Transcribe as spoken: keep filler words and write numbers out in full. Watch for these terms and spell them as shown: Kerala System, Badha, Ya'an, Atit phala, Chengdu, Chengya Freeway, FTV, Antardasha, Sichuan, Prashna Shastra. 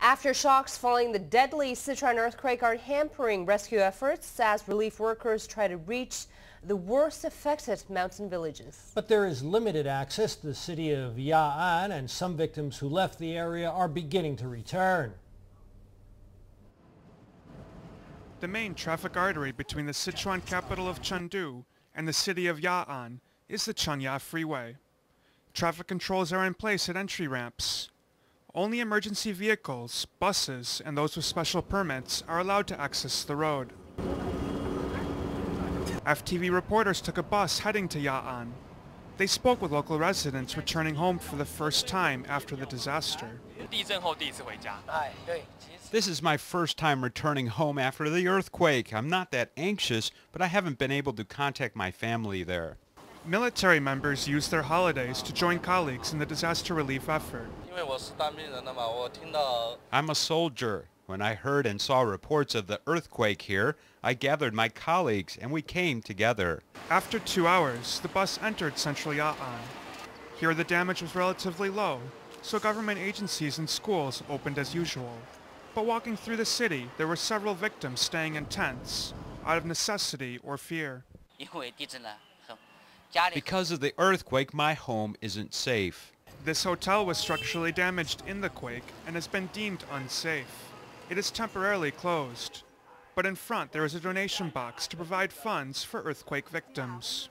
Aftershocks following the deadly Sichuan earthquake are hampering rescue efforts as relief workers try to reach the worst affected mountain villages. But there is limited access to the city of Ya'an, and some victims who left the area are beginning to return. The main traffic artery between the Sichuan capital of Chengdu and the city of Ya'an is the Chengya Freeway. Traffic controls are in place at entry ramps. Only emergency vehicles, buses, and those with special permits are allowed to access the road. F T V reporters took a bus heading to Ya'an. They spoke with local residents returning home for the first time after the disaster. This is my first time returning home after the earthquake. I'm not that anxious, but I haven't been able to contact my family there. Military members use their holidays to join colleagues in the disaster relief effort. I'm a soldier. When I heard and saw reports of the earthquake here, I gathered my colleagues and we came together. After two hours, the bus entered central Ya'an. Here the damage was relatively low, so government agencies and schools opened as usual. But walking through the city, there were several victims staying in tents, out of necessity or fear. Because of the earthquake, my home isn't safe. This hotel was structurally damaged in the quake and has been deemed unsafe. It is temporarily closed, but in front there is a donation box to provide funds for earthquake victims.